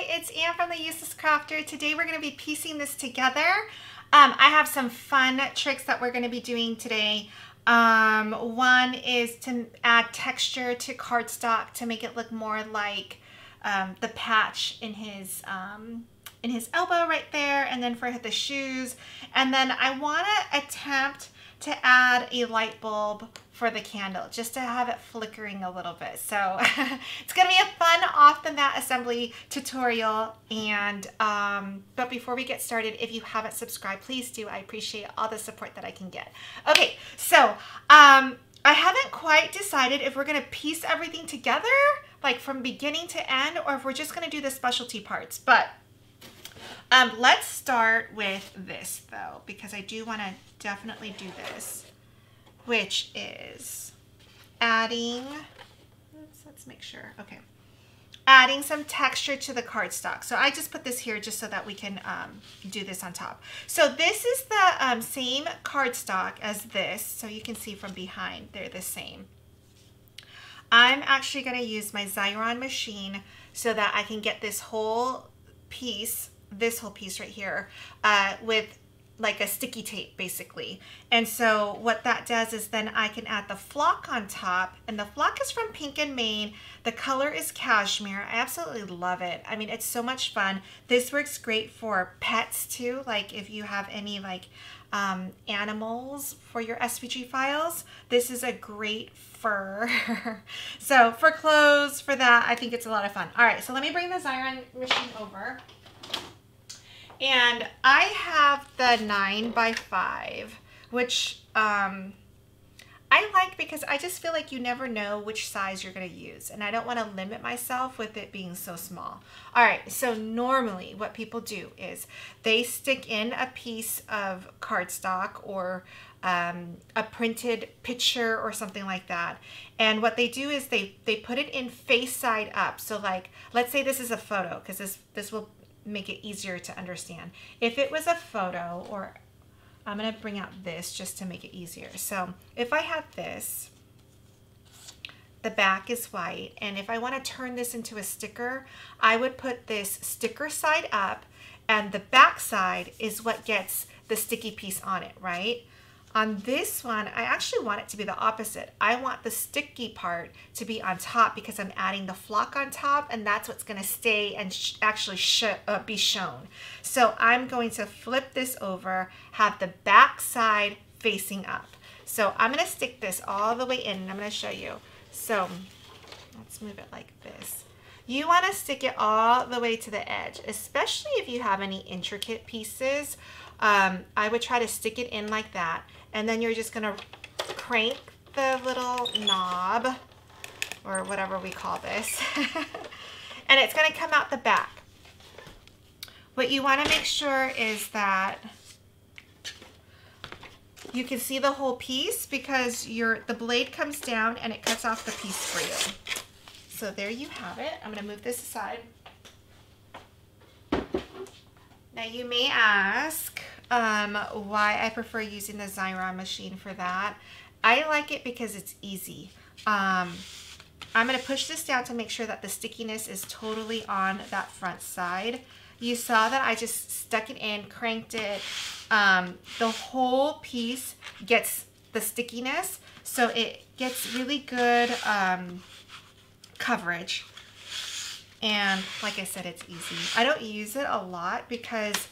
Hi, it's Ann from The Useless Crafter. Today we're going to be piecing this together. I have some fun tricks that we're going to be doing today. One is to add texture to cardstock to make it look more like the patch in his elbow right there, and then for the shoes. And then I want to attempt to add a light bulb for the candle, just to have it flickering a little bit. So it's gonna be a fun off the mat assembly tutorial. And but before we get started, if you haven't subscribed, please do. I appreciate all the support that I can get. Okay, so I haven't quite decided if we're gonna piece everything together, like from beginning to end, or if we're just gonna do the specialty parts. But let's start with this though, because I do want to definitely do this, which is adding, let's make sure, okay, adding some texture to the cardstock. So I just put this here just so that we can do this on top. So this is the same cardstock as this, so you can see from behind, they're the same. I'm actually going to use my Xyron machine so that I can get this whole piece, right here, with like a sticky tape basically. And so what that does is then I can add the flock on top, and the flock is from Pink and Main. The color is cashmere. I absolutely love it. I mean, it's so much fun. This works great for pets too. Like if you have any like animals for your SVG files, this is a great fur. So for clothes, for that, I think it's a lot of fun. All right, so let me bring the Xyron machine over. And I have the 9x5, which I like because I just feel like you never know which size you're going to use. And I don't want to limit myself with it being so small. All right, so normally what people do is they stick in a piece of cardstock or a printed picture or something like that. And what they do is they put it in face side up. So like, let's say this is a photo, because this will make it easier to understand. If it was a photo, or I'm going to bring out this just to make it easier. So if I had this, the back is white, and if I want to turn this into a sticker, I would put this sticker side up, and the back side is what gets the sticky piece on it, right? On this one, I actually want it to be the opposite. I want the sticky part to be on top because I'm adding the flock on top, and that's what's going to stay and be shown. So I'm going to flip this over, have the back side facing up. So I'm going to stick this all the way in, and I'm going to show you. So let's move it like this. You want to stick it all the way to the edge, especially if you have any intricate pieces. I would try to stick it in like that, and then you're just going to crank the little knob, or whatever we call this, and it's going to come out the back. What you want to make sure is that you can see the whole piece, because the blade comes down and it cuts off the piece for you. So there you have it. I'm going to move this aside. Now you may ask why I prefer using the Xyron machine for that. I like it because it's easy. I'm going to push this down to make sure that the stickiness is totally on that front side. You saw that I just stuck it in, cranked it. The whole piece gets the stickiness, so it gets really good coverage. And like I said, it's easy. I don't use it a lot because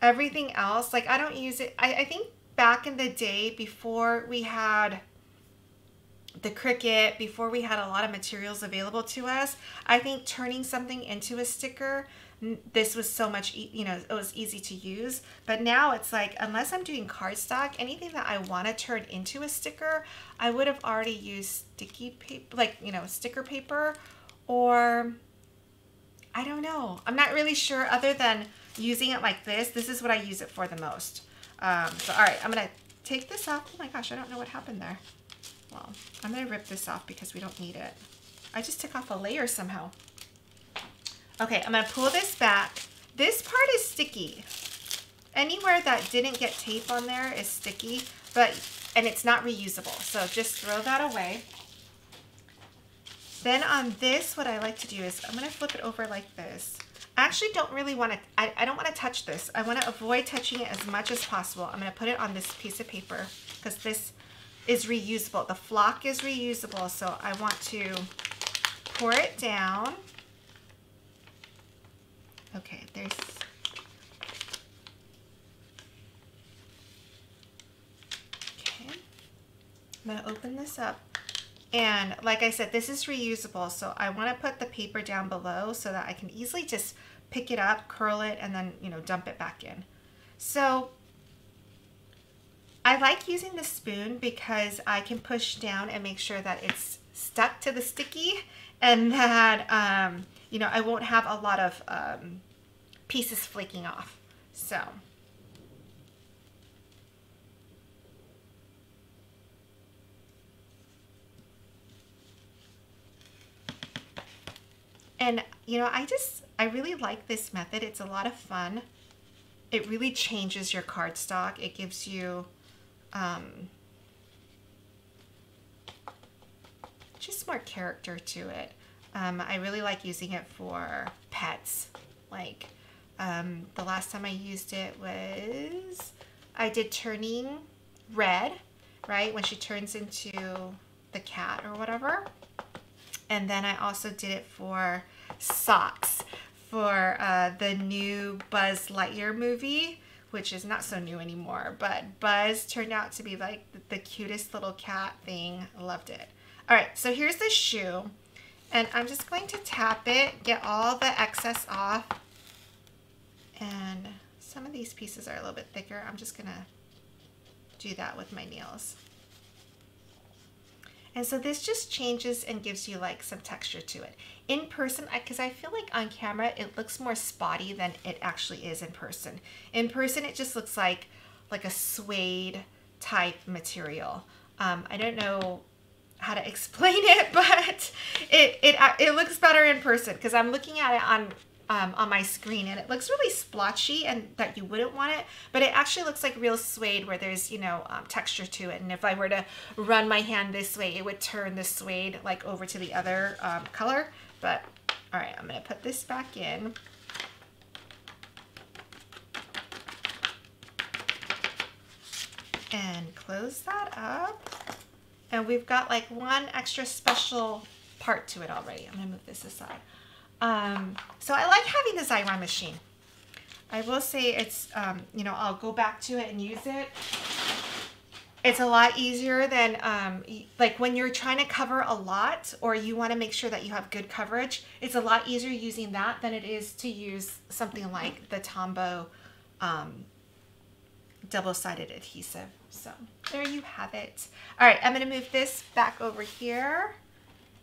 everything else, like I don't use it. I think back in the day, before we had the Cricut, before we had a lot of materials available to us, I think turning something into a sticker, this was so much, you know, it was easy to use. But now it's like, unless I'm doing cardstock, anything that I want to turn into a sticker, I would have already used sticky paper, like, you know, sticker paper, or I don't know. I'm not really sure, other than using it like this. This is what I use it for the most. So, all right, I'm going to take this off. Oh my gosh, I don't know what happened there. Well, I'm going to rip this off because we don't need it. I just took off a layer somehow. Okay, I'm going to pull this back. This part is sticky. Anywhere that didn't get tape on there is sticky, but, and it's not reusable. So just throw that away. Then on this, what I like to do is I'm going to flip it over like this. I actually don't really want to, I don't want to touch this. I want to avoid touching it as much as possible. I'm going to put it on this piece of paper because this is reusable. The flock is reusable, so I want to pour it down. Okay, there's... Okay. I'm going to open this up. And like I said, this is reusable, so I want to put the paper down below so that I can easily just pick it up, curl it, and then, you know, dump it back in. So I like using the spoon because I can push down and make sure that it's stuck to the sticky and that, you know, I won't have a lot of pieces flaking off. So. And, you know, I really like this method. It's a lot of fun. It really changes your cardstock. It gives you just more character to it. I really like using it for pets. Like, the last time I used it was, I did Turning Red, right? When she turns into the cat or whatever. And then I also did it for socks for the new Buzz Lightyear movie, which is not so new anymore, but Buzz turned out to be like the cutest little cat thing. I loved it. All right, so here's the shoe, and I'm just going to tap it, get all the excess off, and some of these pieces are a little bit thicker. I'm just gonna do that with my nails. And so this just changes and gives you like some texture to it. In person, because I feel like on camera, it looks more spotty than it actually is in person. In person, it just looks like a suede type material. I don't know how to explain it, but it looks better in person because I'm looking at it on my screen and it looks really splotchy and that you wouldn't want it, but it actually looks like real suede where there's, you know, texture to it. And if I were to run my hand this way, it would turn the suede like over to the other color. But all right, I'm gonna put this back in. And close that up. And we've got like one extra special part to it already. I'm gonna move this aside. So I like having the Xyron machine. I will say it's, you know, I'll go back to it and use it. It's a lot easier than, like when you're trying to cover a lot or you want to make sure that you have good coverage, it's a lot easier using that than it is to use something like the Tombow double-sided adhesive. So there you have it. All right, I'm going to move this back over here.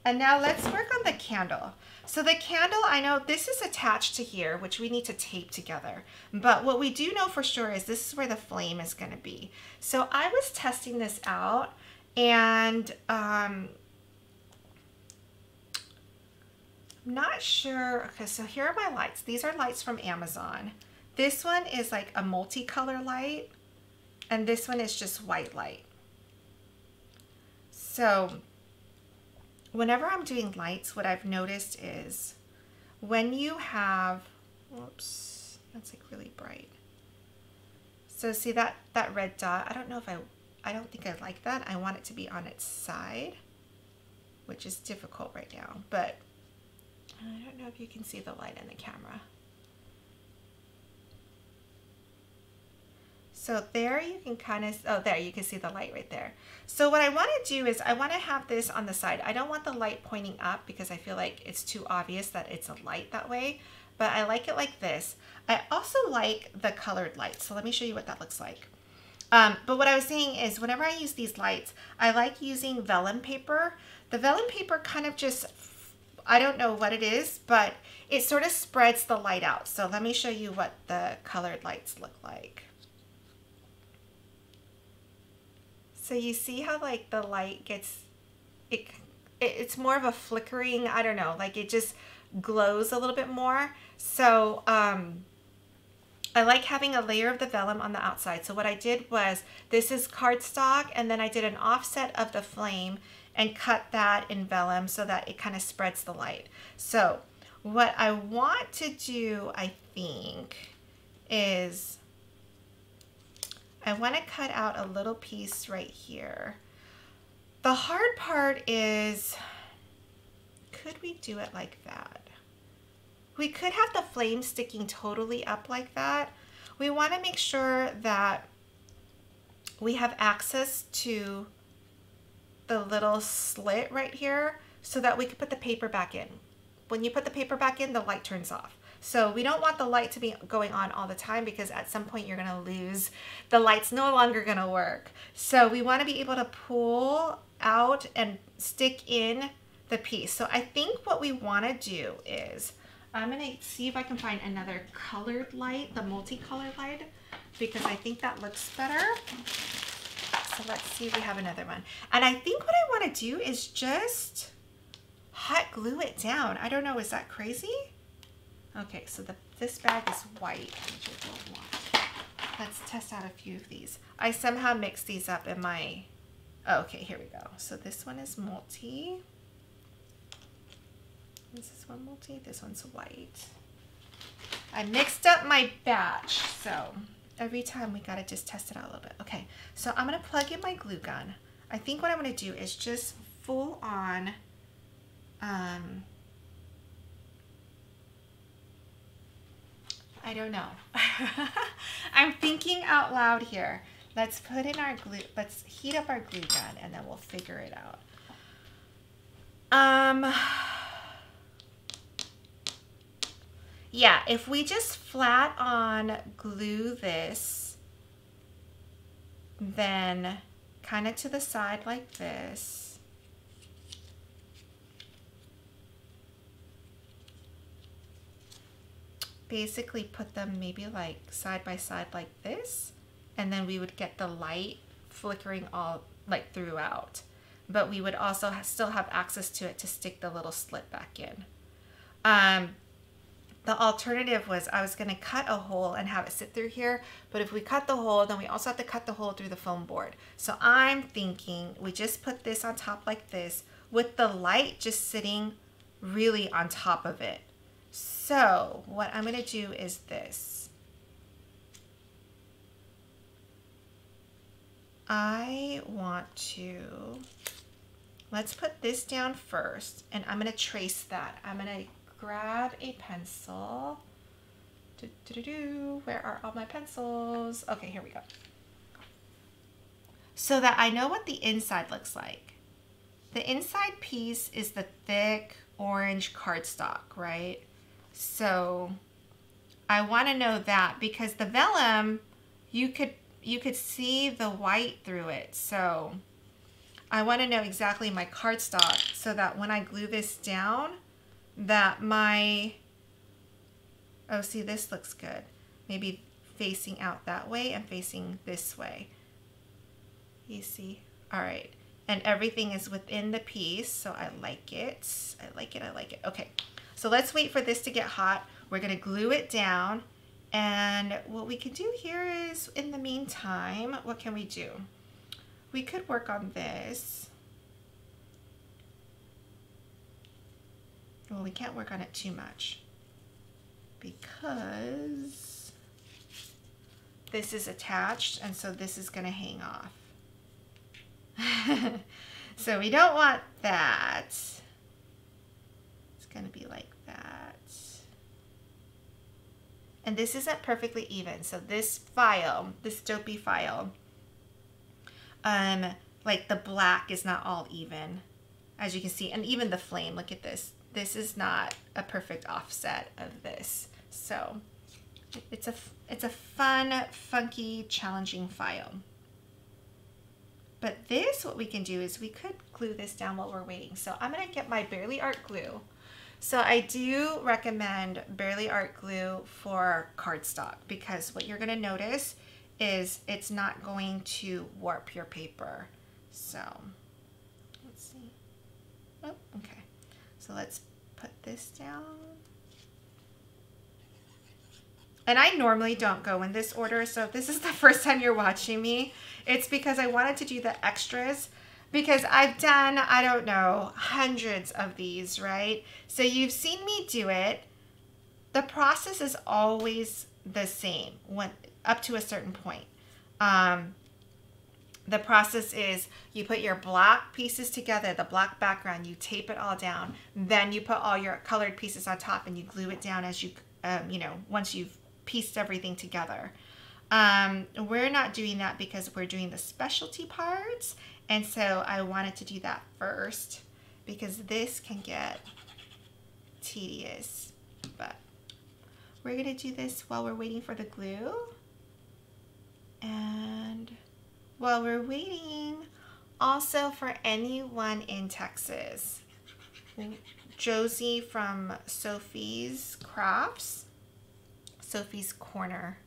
And now let's work on the candle. So the candle, I know this is attached to here, which we need to tape together. But what we do know for sure is this is where the flame is going to be. So I was testing this out, and I'm not sure. Okay, so here are my lights. These are lights from Amazon. This one is like a multicolor light, and this one is just white light. So whenever I'm doing lights, what I've noticed is when you have, whoops, that's like really bright. So see that red dot? I don't know if I don't think I like that. I want it to be on its side, which is difficult right now, but I don't know if you can see the light in the camera. So there you can kind of, oh, there you can see the light right there. So what I want to do is I want to have this on the side. I don't want the light pointing up because I feel like it's too obvious that it's a light that way, but I like it like this. I also like the colored light. So let me show you what that looks like. But what I was saying is whenever I use these lights, I like using vellum paper. The vellum paper kind of just, I don't know what it is, but it sort of spreads the light out. So let me show you what the colored lights look like. So you see how like the light gets, it's more of a flickering, I don't know, like it just glows a little bit more. So I like having a layer of the vellum on the outside. So what I did was, this is cardstock, and then I did an offset of the flame, and cut that in vellum so that it kind of spreads the light. So what I want to do, I think, is I want to cut out a little piece right here. The hard part is, could we do it like that? We could have the flame sticking totally up like that. We want to make sure that we have access to the little slit right here so that we can put the paper back in. When you put the paper back in, the light turns off. So we don't want the light to be going on all the time, because at some point you're going to lose, the light's no longer going to work. So we want to be able to pull out and stick in the piece. So I think what we want to do is, I'm going to see if I can find another colored light, the multicolored light, because I think that looks better. So let's see if we have another one. And I think what I want to do is just hot glue it down. I don't know, is that crazy? Okay, so this bag is white, which I don't want. Let's test out a few of these. I somehow mixed these up in my, oh, okay, here we go. So this one is multi. This is one multi, this one's white. I mixed up my batch, so every time we gotta just test it out a little bit. Okay, so I'm gonna plug in my glue gun. I think what I'm gonna do is just full on, I don't know. I'm thinking out loud here. Let's put in our glue, let's heat up our glue gun and then we'll figure it out. Yeah, if we just flat on glue this, then kind of to the side like this. Basically put them maybe like side by side like this, and then we would get the light flickering all like throughout. But we would also still have access to it to stick the little slit back in. The alternative was I was going to cut a hole and have it sit through here, but if we cut the hole, then we also have to cut the hole through the foam board. So I'm thinking we just put this on top like this with the light just sitting really on top of it. So what I'm going to do is this. I want to, let's put this down first, and I'm going to trace that. I'm going to grab a pencil. Where are all my pencils? Okay, here we go. So that I know what the inside looks like. The inside piece is the thick orange cardstock, right? So I want to know that, because the vellum, you could see the white through it. So I want to know exactly my cardstock so that when I glue this down, that my, oh, see, this looks good. Maybe facing out that way and facing this way. You see? All right. And everything is within the piece, so I like it. I like it, I like it. Okay, so let's wait for this to get hot. We're gonna glue it down. And what we can do here is, in the meantime, what can we do? We could work on this. Well, we can't work on it too much because this is attached, and so this is going to hang off. So we don't want that. It's going to be like that. And this isn't perfectly even. So this file, this Dopey file, like the black is not all even, as you can see. And even the flame, look at this. This is not a perfect offset of this. So it's a fun, funky, challenging file. But this, what we can do is we could glue this down while we're waiting. So I'm gonna get my Bearly Art glue. So I do recommend Bearly Art glue for cardstock, because what you're gonna notice is it's not going to warp your paper. So let's see, oh, okay. So let's put this down. And I normally don't go in this order, so if this is the first time you're watching me, it's because I wanted to do the extras because I've done, I don't know, hundreds of these, right? So you've seen me do it. The process is always the same when, up to a certain point. The process is you put your black pieces together, the black background, you tape it all down, then you put all your colored pieces on top and you glue it down as you, you know, once you've pieced everything together. We're not doing that because we're doing the specialty parts, and so I wanted to do that first because this can get tedious, but we're gonna do this while we're waiting for the glue. And while we're waiting, also for anyone in Texas, Josie from Sophie's Crafts, Sophie's Corner.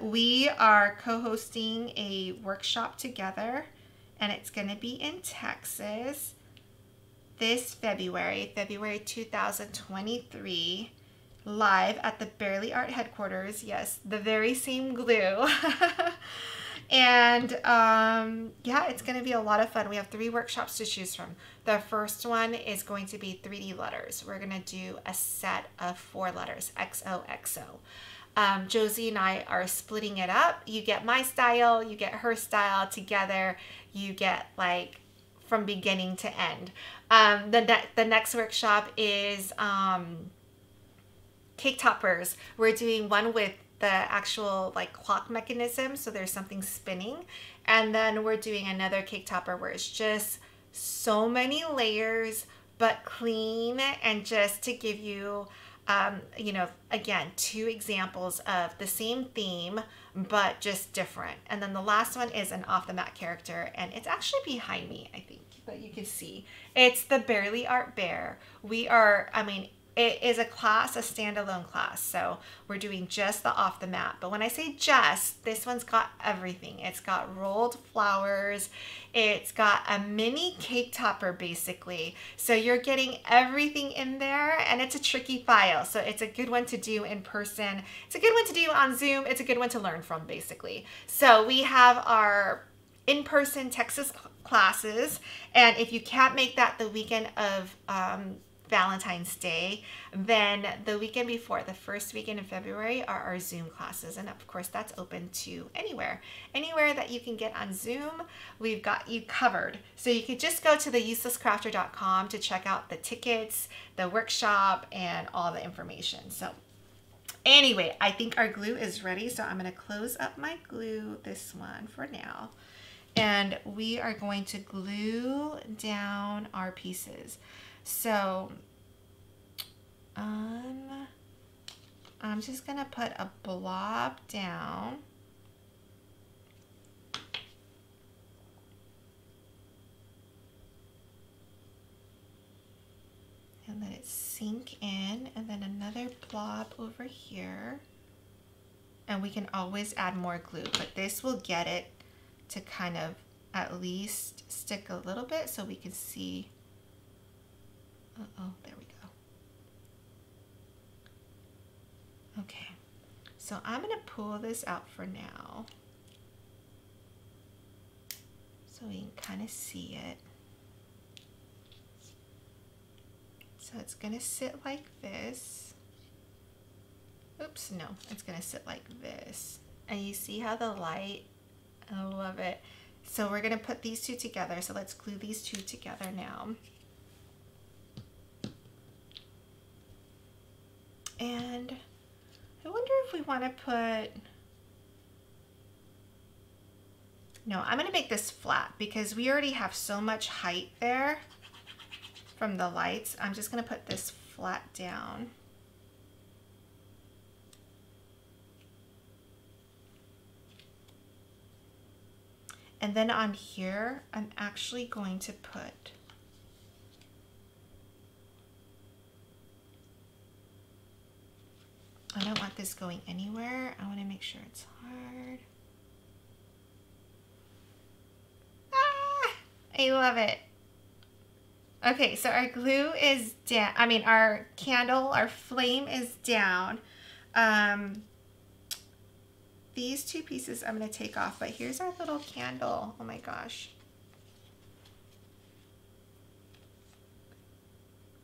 We are co-hosting a workshop together, and it's going to be in Texas this February, February 2023. Live at the Bearly Art headquarters. Yes, the very same glue. And yeah, it's going to be a lot of fun. We have 3 workshops to choose from. The first one is going to be 3D letters. We're going to do a set of 4 letters, XOXO. Josie and I are splitting it up. You get my style, you get her style together. You get like from beginning to end. The next workshop is cake toppers. We're doing one with the actual like clock mechanism, so there's something spinning, and then we're doing another cake topper where it's just so many layers but clean, and just to give you you know, again, 2 examples of the same theme but just different. And then the last one is an off the mat character, and it's actually behind me, I think, but you can see it's the Bearly Art Bear. We are, I mean, it is a class, a standalone class, so we're doing just the off the mat. But when I say just, this one's got everything. It's got rolled flowers, it's got a mini cake topper basically. So you're getting everything in there, and it's a tricky file. So it's a good one to do in person. It's a good one to do on Zoom. It's a good one to learn from basically. So we have our in-person Texas classes, and if you can't make that the weekend of Valentine's Day, then the weekend before, the first weekend in February, are our Zoom classes. And of course that's open to anywhere that you can get on Zoom. We've got you covered. So you could just go to theuselesscrafter.com to check out the tickets, the workshop, and all the information. So anyway, I think our glue is ready, so I'm going to close up my glue, this one for now, and we are going to glue down our pieces. So I'm just going to put a blob down. And let it sink in, and then another blob over here. And we can always add more glue, but this will get it to kind of at least stick a little bit so we can see. Uh-oh, there we go. Okay, so I'm gonna pull this out for now so we can kind of see it. So it's gonna sit like this. Oops, no, it's gonna sit like this. And you see how the light, I love it. So we're gonna put these 2 together. So let's glue these 2 together now. And I wonder if we want to put, no, I'm going to make this flat because we already have so much height there from the lights. I'm just going to put this flat down. And then on here, I'm actually going to put I don't want this going anywhere. I want to make sure it's hard. Ah, I love it. Okay, so our glue is down. I mean, our candle, our flame is down. These 2 pieces I'm going to take off, but here's our little candle. Oh my gosh.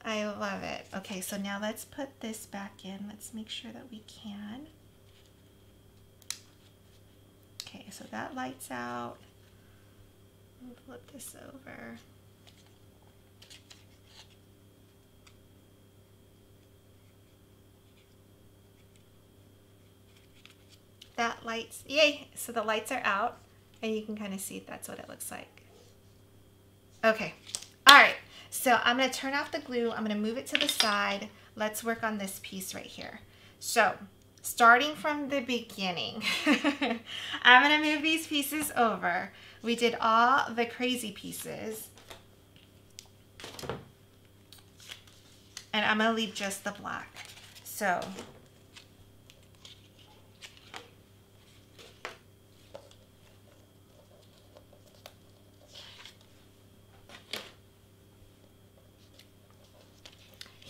I love it. Okay, so now let's put this back in. Let's make sure that we can. Okay, so that light's out. We'll flip this over. That light's, yay! So the lights are out, and you can kind of see that's what it looks like. Okay, all right. So I'm gonna turn off the glue, I'm gonna move it to the side. Let's work on this piece right here. So, starting from the beginning, I'm gonna move these pieces over. We did all the crazy pieces. And I'm gonna leave just the black. So,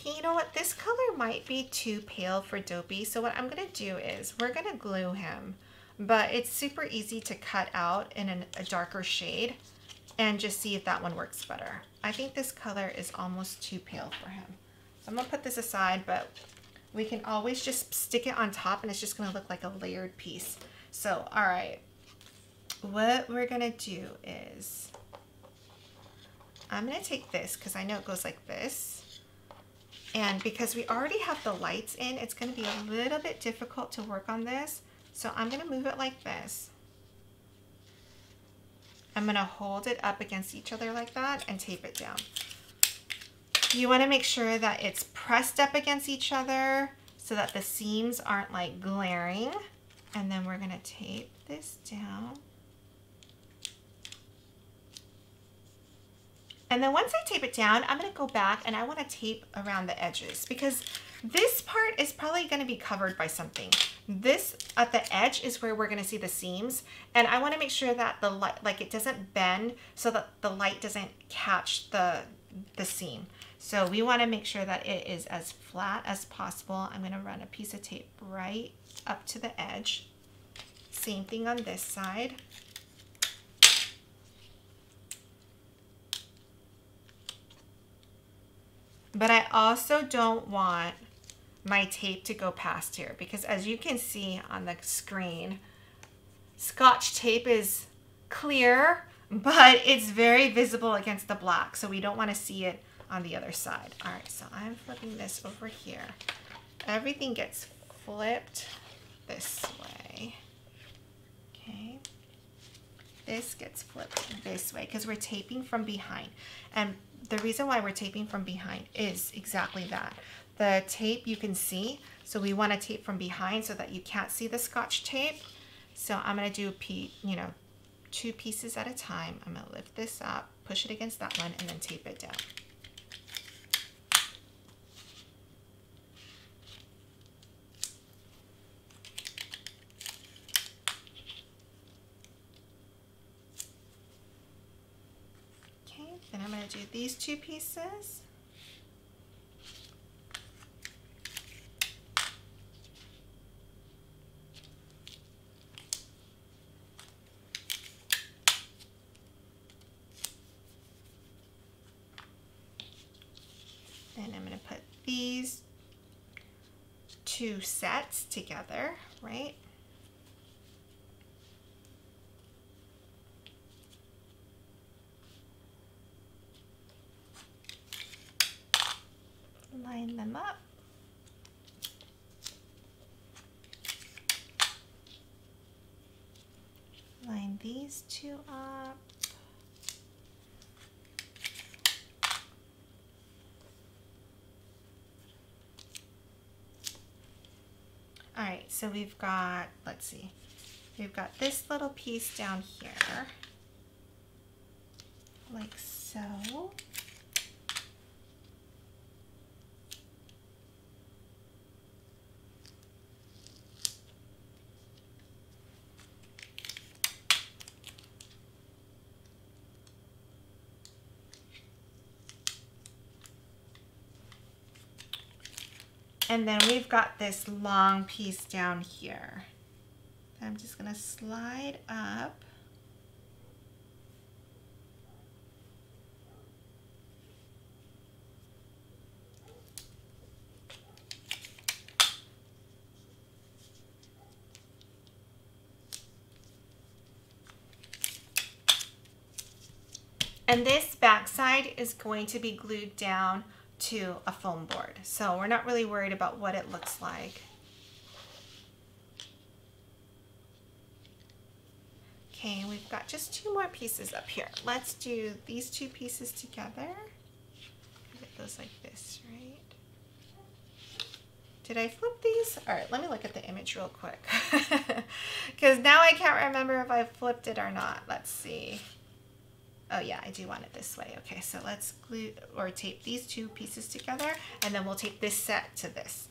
you know what, this color might be too pale for Dopey, so what I'm gonna do is we're gonna glue him, but it's super easy to cut out in a darker shade and just see if that one works better. I think this color is almost too pale for him. So I'm gonna put this aside, but we can always just stick it on top and it's just gonna look like a layered piece. So, all right, what we're gonna do is I'm gonna take this because I know it goes like this. And because we already have the lights in, it's gonna be a little bit difficult to work on this. So I'm gonna move it like this. I'm gonna hold it up against each other like that and tape it down. You wanna make sure that it's pressed up against each other so that the seams aren't like glaring. And then we're gonna tape this down. And then once I tape it down, I'm gonna go back and I wanna tape around the edges because this part is probably gonna be covered by something. This at the edge is where we're gonna see the seams, and I wanna make sure that the light, like it doesn't bend so that the light doesn't catch the seam. So we wanna make sure that it is as flat as possible. I'm gonna run a piece of tape right up to the edge. Same thing on this side. But I also don't want my tape to go past here because as you can see on the screen, Scotch tape is clear, but it's very visible against the black. So we don't want to see it on the other side. All right, so I'm flipping this over here. Everything gets flipped this way. Okay. This gets flipped this way because we're taping from behind. And the reason why we're taping from behind is exactly that. The tape you can see, so we want to tape from behind so that you can't see the Scotch tape. So I'm going to do two pieces at a time. I'm going to lift this up, push it against that one, and then tape it down. Then I'm going to do these two pieces. Then I'm going to put these two sets together, right? Line them up. Line these two up. All right, so we've got, let's see, we've got this little piece down here, like so. And then we've got this long piece down here. I'm just gonna slide up. And this back side is going to be glued down to a foam board. So we're not really worried about what it looks like. Okay, we've got just two more pieces up here. Let's do these two pieces together. It goes like this, right? Did I flip these? All right, let me look at the image real quick. Because now I can't remember if I flipped it or not. Let's see. Oh yeah, I do want it this way. Okay, so let's glue or tape these two pieces together, and then we'll tape this set to this.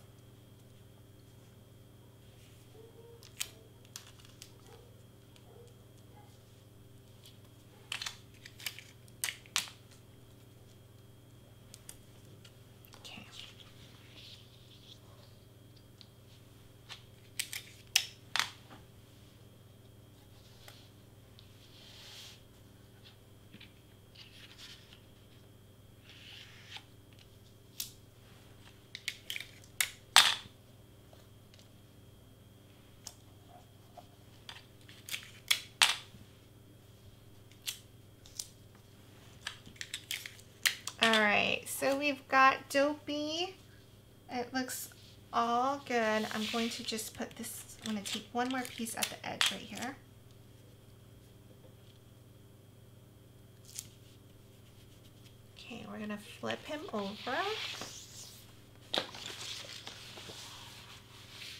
So we've got Dopey. It looks all good. I'm going to just put this, I'm going to take one more piece at the edge right here. Okay, we're going to flip him over.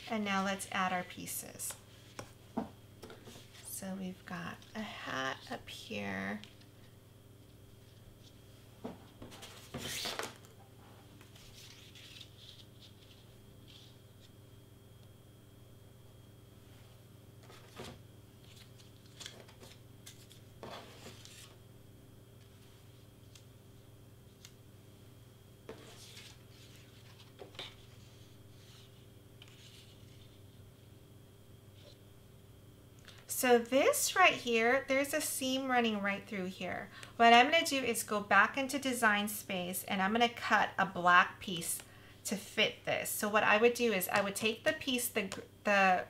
And now let's add our pieces. So we've got a hat up here. So this right here, there's a seam running right through here. What I'm going to do is go back into Design Space, and I'm going to cut a black piece to fit this. So what I would do is I would take the piece, the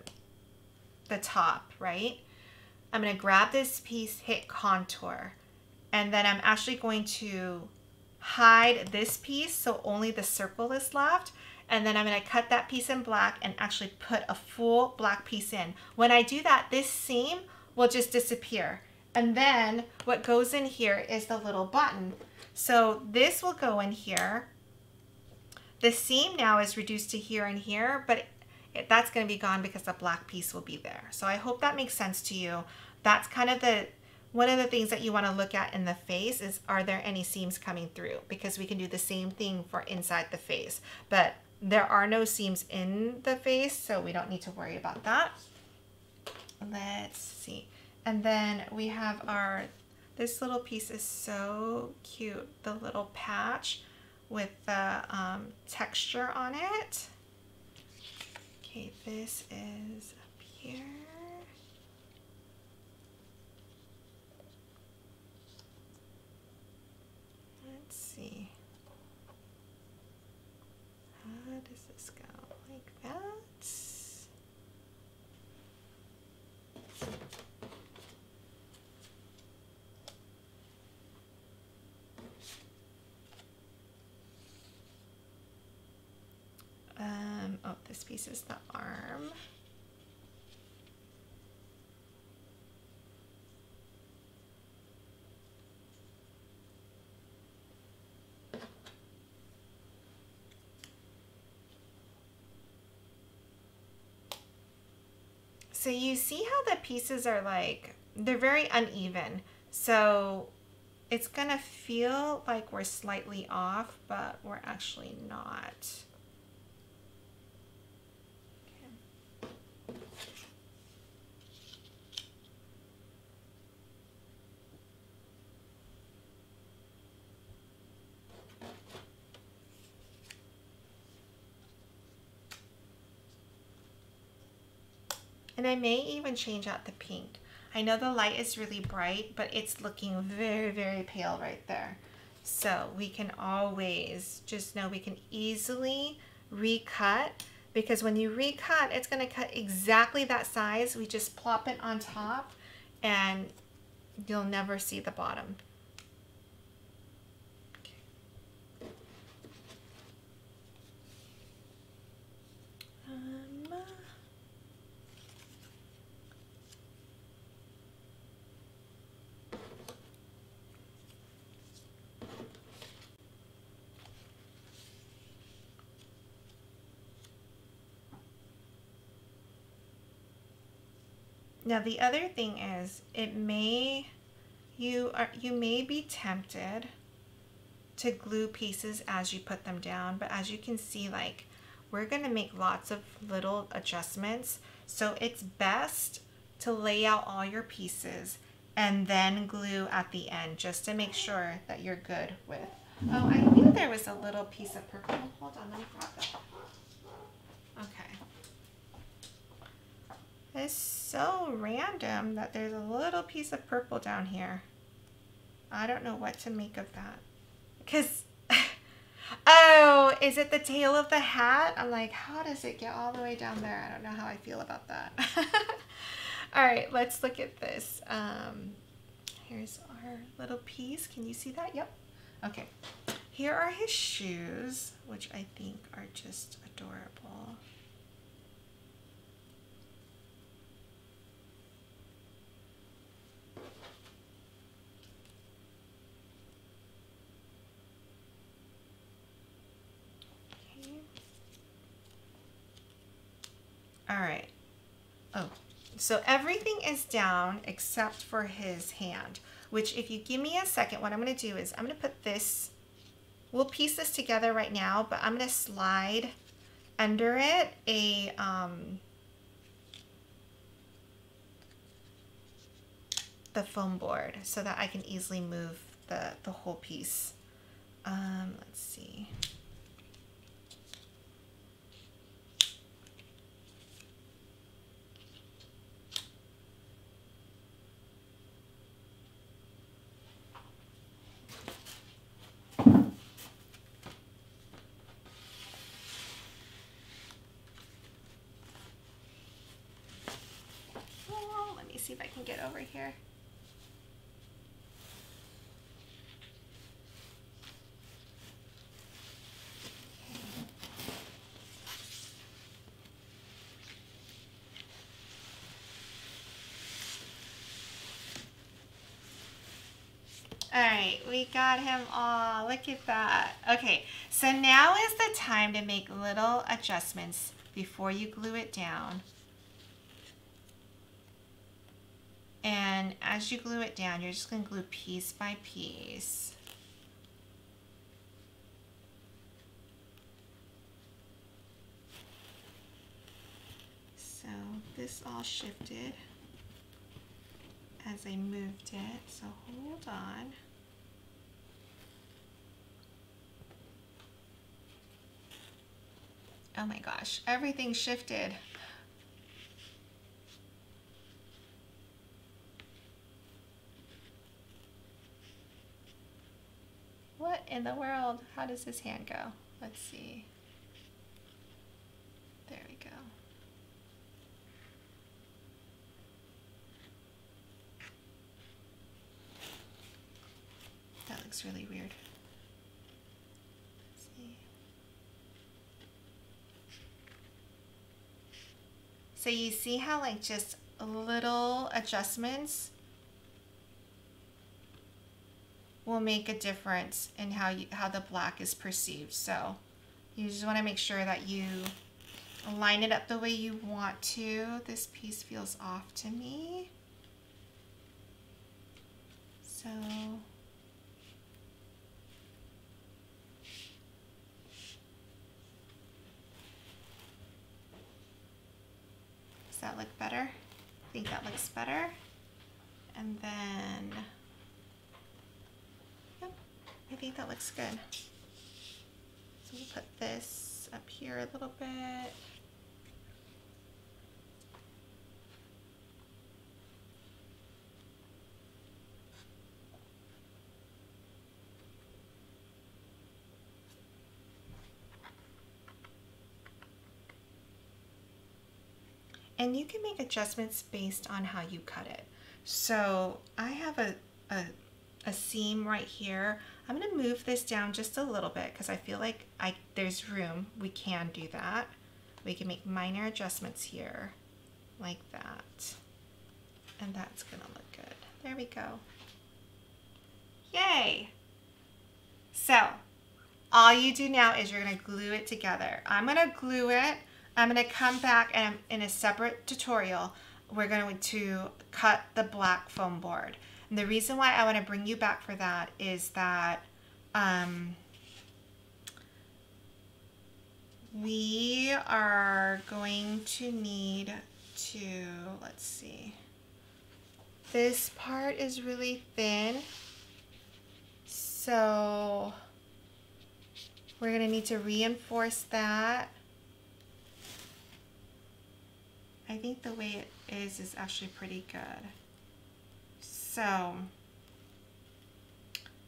top, right? I'm going to grab this piece, hit contour, and then I'm actually going to hide this piece so only the circle is left. And then I'm going to cut that piece in black and actually put a full black piece in. When I do that, this seam will just disappear. And then what goes in here is the little button. So this will go in here. The seam now is reduced to here and here, but that's going to be gone because the black piece will be there. So I hope that makes sense to you. That's kind of the one of the things that you want to look at in the face is, are there any seams coming through? Because we can do the same thing for inside the face, but there are no seams in the face, so we don't need to worry about that. Let's see. And then we have our, this little piece is so cute. The little patch with the texture on it. Okay, this is up here. Let's see. How does this go? Like that. Oh, this piece is the arm. So you see how the pieces are like, they're very uneven. So it's gonna feel like we're slightly off, but we're actually not. Okay. And I may even change out the pink. I know the light is really bright, but it's looking very, very pale right there. So we can always just know we can easily recut, because when you recut, it's going to cut exactly that size. We just plop it on top and you'll never see the bottom. Now the other thing is, you may be tempted to glue pieces as you put them down, but as you can see, like, we're gonna make lots of little adjustments, so it's best to lay out all your pieces and then glue at the end, just to make sure that you're good with. Oh, I knew there was a little piece of purple. Hold on, let me grab that. Okay. It's so random that there's a little piece of purple down here. I don't know what to make of that. Because, oh, is it the tail of the hat? I'm like, how does it get all the way down there? I don't know how I feel about that. All right, let's look at this. Here's our little piece. Can you see that? Yep. Okay. Here are his shoes, which I think are just adorable. Okay. All right. Oh. So everything is down except for his hand, which if you give me a second, what I'm going to do is I'm going to put this, we'll piece this together right now, but I'm going to slide under it a, the foam board so that I can easily move the whole piece. Let's see. See if I can get over here. Okay. All right, we got him all. Look at that. Okay, so now is the time to make little adjustments before you glue it down. And as you glue it down, you're just going to glue piece by piece. So this all shifted as I moved it, so hold on. Oh my gosh, everything shifted. What in the world? How does this hand go? Let's see. There we go. That looks really weird. Let's see. So you see how, like, just little adjustments will make a difference in how the black is perceived. So you just want to make sure that you line it up the way you want to. This piece feels off to me. So does that look better? I think that looks better. And then I think that looks good. So we'll put this up here a little bit. And you can make adjustments based on how you cut it. So I have a seam right here. I'm going to move this down just a little bit because I feel like there's room. We can do that. We can make minor adjustments here like that. And that's going to look good. There we go. Yay! So all you do now is you're going to glue it together. I'm going to glue it. I'm going to come back and in a separate tutorial, we're going to cut the black foam board. And the reason why I want to bring you back for that is that we are going to need to, let's see, this part is really thin, so we're going to need to reinforce that. I think the way it is actually pretty good. So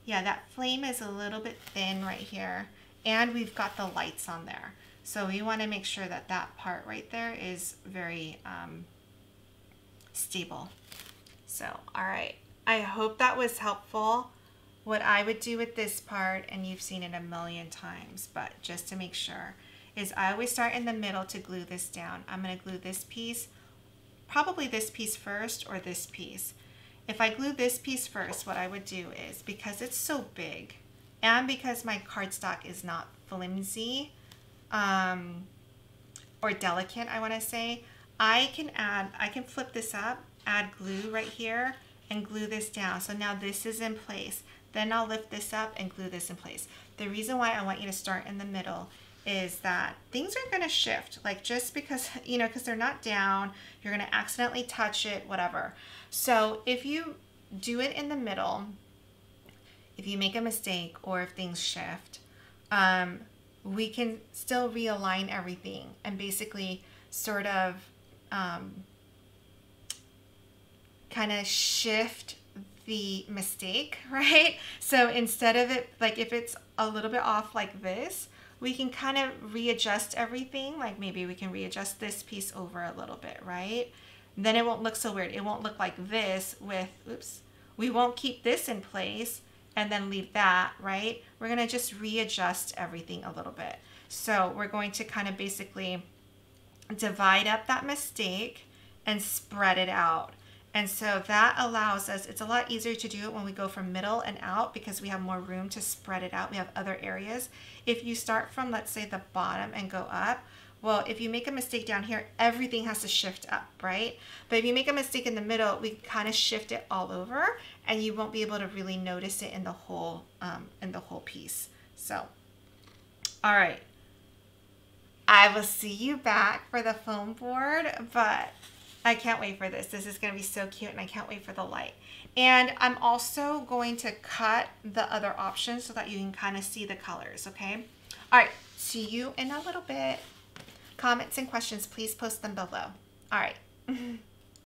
yeah, that flame is a little bit thin right here, and we've got the lights on there. So we want to make sure that that part right there is very stable. So, all right, I hope that was helpful. What I would do with this part, and you've seen it a million times, but just to make sure, is I always start in the middle to glue this down. I'm going to glue this piece, probably this piece first or this piece. If I glue this piece first, what I would do is, because it's so big and because my cardstock is not flimsy or delicate, I want to say, I can flip this up, add glue right here, and glue this down. So now this is in place. Then I'll lift this up and glue this in place. The reason why I want you to start in the middle is that things are going to shift, like, just because, you know, because they're not down, you're going to accidentally touch it, whatever. So if you do it in the middle, if you make a mistake or if things shift, we can still realign everything and basically sort of kind of shift the mistake, right? So instead of it, like, if it's a little bit off like this, we can kind of readjust everything. Like, maybe we can readjust this piece over a little bit, right? Then it won't look so weird. It won't look like this with, oops, we won't keep this in place and then leave that, right? We're gonna just readjust everything a little bit. So we're going to kind of basically divide up that mistake and spread it out. And so that allows us, it's a lot easier to do it when we go from middle and out, because we have more room to spread it out. We have other areas. If you start from, let's say, the bottom and go up, well, if you make a mistake down here, everything has to shift up, right? But if you make a mistake in the middle, we kind of shift it all over, and you won't be able to really notice it in the whole piece. So, all right. I will see you back for the foam board, but I can't wait for this. This is going to be so cute, and I can't wait for the light. And I'm also going to cut the other options so that you can kind of see the colors, okay? All right, see you in a little bit. Comments and questions, please post them below. All right.